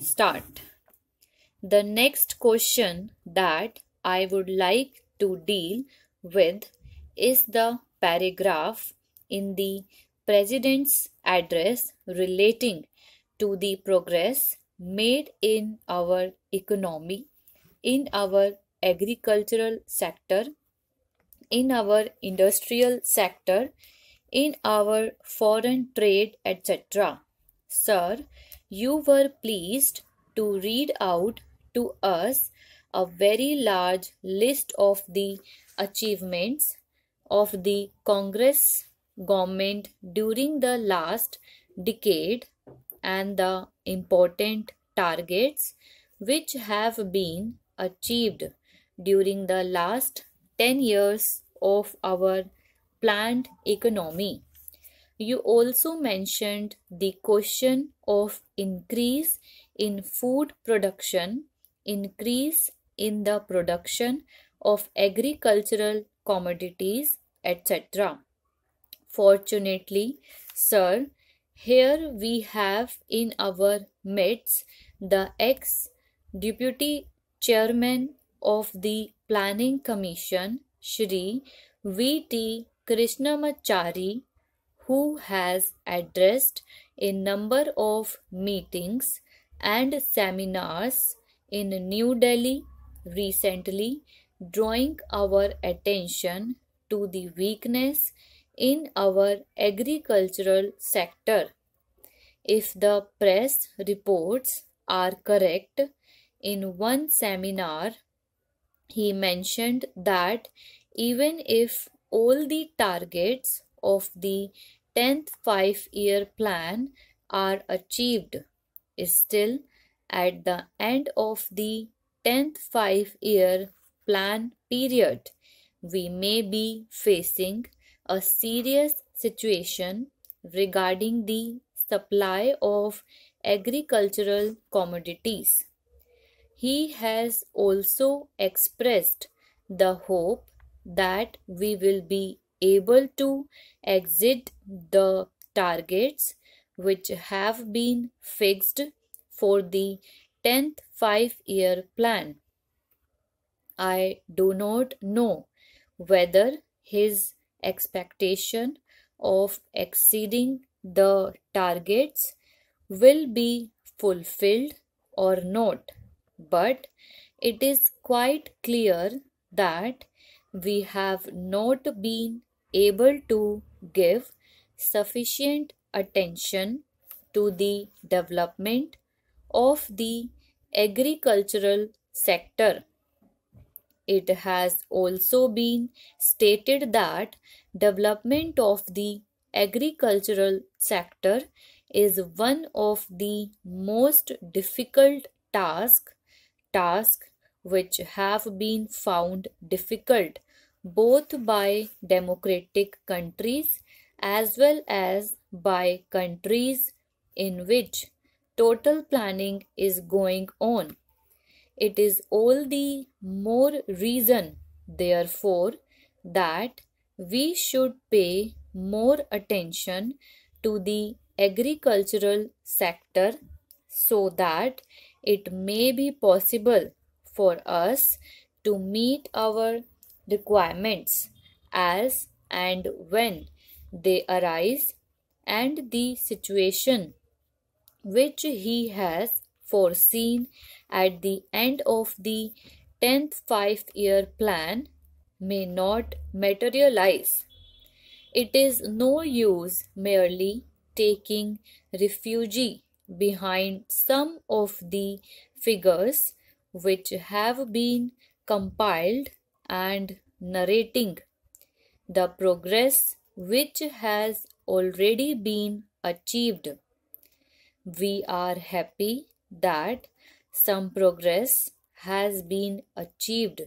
start. The next question that I would like to deal with is the paragraph in the President's address relating to the progress made in our economy, in our agricultural sector, in our industrial sector, in our foreign trade, etc. Sir, you were pleased to read out to us a very large list of the achievements of the Congress government during the last decade and the important targets which have been achieved during the last 10 years of our planned economy. You also mentioned the question of increase in food production, increase in the production of agricultural commodities, etc. Fortunately, sir, here we have in our midst the ex-deputy chairman of the Planning Commission, Shri V.T. Krishnamachari, who has addressed a number of meetings and seminars in New Delhi recently, drawing our attention to the weakness in our agricultural sector. If the press reports are correct, in one seminar, he mentioned that even if all the targets of the 10th Five-Year Plan are achieved, still, at the end of the 10th Five-Year Plan period, we may be facing a serious situation regarding the supply of agricultural commodities. He has also expressed the hope that we will be able to exceed the targets which have been fixed for the 10th Five-Year Plan. I do not know whether his expectation of exceeding the targets will be fulfilled or not, but it is quite clear that we have not been able to give sufficient attention to the development of the agricultural sector. It has also been stated that development of the agricultural sector is one of the most difficult tasks which have been found difficult both by democratic countries as well as by countries in which total planning is going on. It is all the more reason, therefore, that we should pay more attention to the agricultural sector so that it may be possible for us to meet our requirements as and when they arise, and the situation which he has foreseen at the end of the 10th Five-Year Plan may not materialize. It is no use merely taking refuge behind some of the figures which have been compiled and narrating the progress which has already been achieved. We are happy that some progress has been achieved,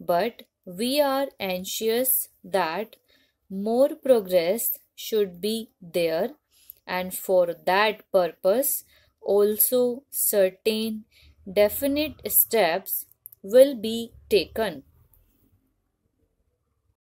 but we are anxious that more progress should be there, and for that purpose also certain definite steps will be taken.